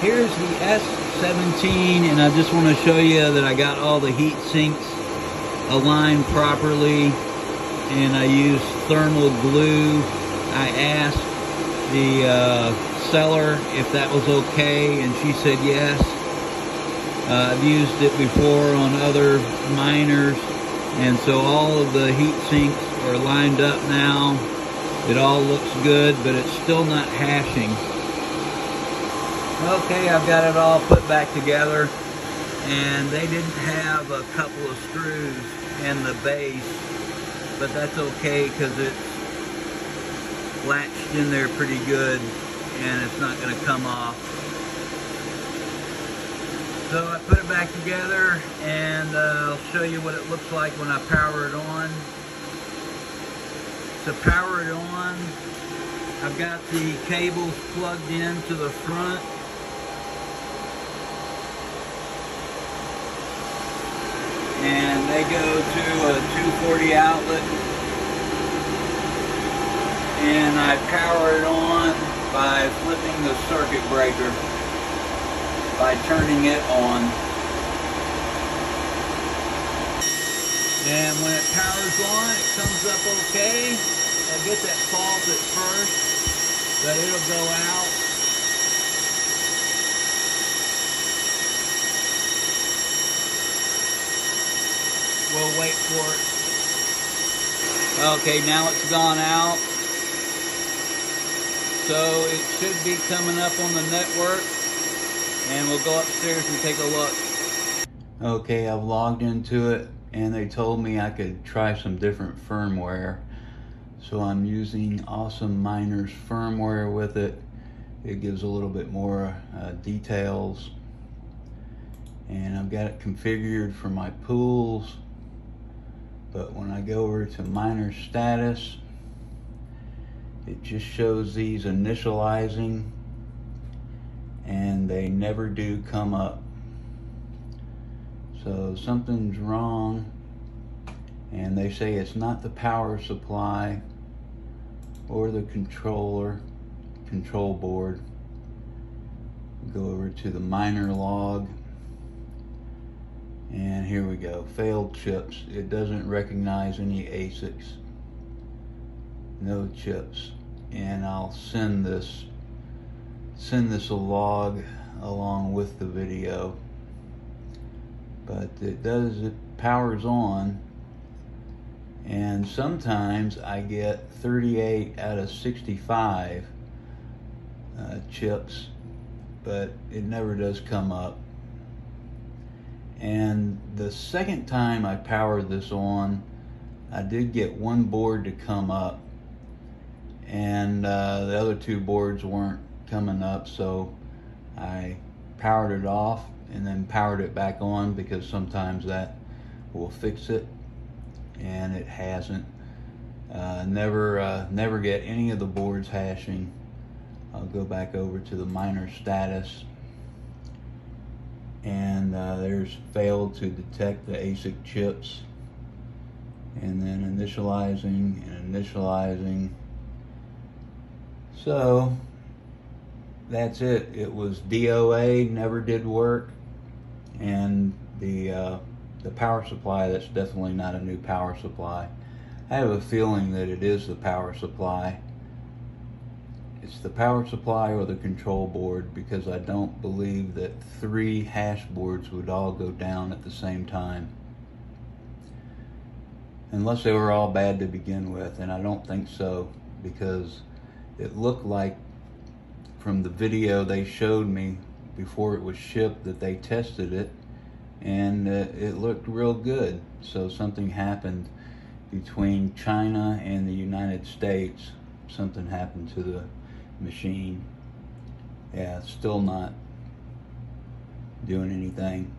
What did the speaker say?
Here's the S17, and I just want to show you that I got all the heat sinks aligned properly, and I used thermal glue. I asked the seller if that was okay, and she said yes. I've used it before on other miners, and so all of the heat sinks are lined up now. It all looks good, but it's still not hashing. Okay, I've got it all put back together, and they didn't have a couple of screws in the base, but that's okay because it's latched in there pretty good and it's not going to come off. So I put it back together, and I'll show you what it looks like when I power it on. To power it on, I've got the cables plugged in to the front. And they go to a 240 outlet, and I power it on by flipping the circuit breaker, by turning it on. And when it powers on, it comes up okay. I'll get that fault at first, but it'll go out. We'll wait for it. Okay, now it's gone out. So it should be coming up on the network, and we'll go upstairs and take a look. Okay, I've logged into it, and they told me I could try some different firmware. So I'm using Awesome Miners firmware with it. It gives a little bit more details. And I've got it configured for my pools. But when I go over to miner status, it just shows these initializing, and they never do come up. So something's wrong, and they say it's not the power supply or the control board. Go over to the miner log. And here we go, failed chips. It doesn't recognize any ASICs, no chips. And I'll send this a log along with the video. But it powers on, and sometimes I get 38 out of 65 chips, but it never does come up. And the second time I powered this on, I did get one board to come up, and the other two boards weren't coming up, so I powered it off and then powered it back on because sometimes that will fix it, and it hasn't. Never get any of the boards hashing. I'll go back over to the miner status, and there's failed to detect the ASIC chips, and then initializing and initializing. So that's it. It was DOA, never did work, and the power supply, that's definitely not a new power supply. I have a feeling that it is the power supply. It's the power supply or the control board, because I don't believe that three hash boards would all go down at the same time, unless they were all bad to begin with, and I don't think so, because it looked like from the video they showed me before it was shipped that they tested it, and it looked real good. So something happened between China and the United States. Something happened to the machine. Yeah, it's still not doing anything.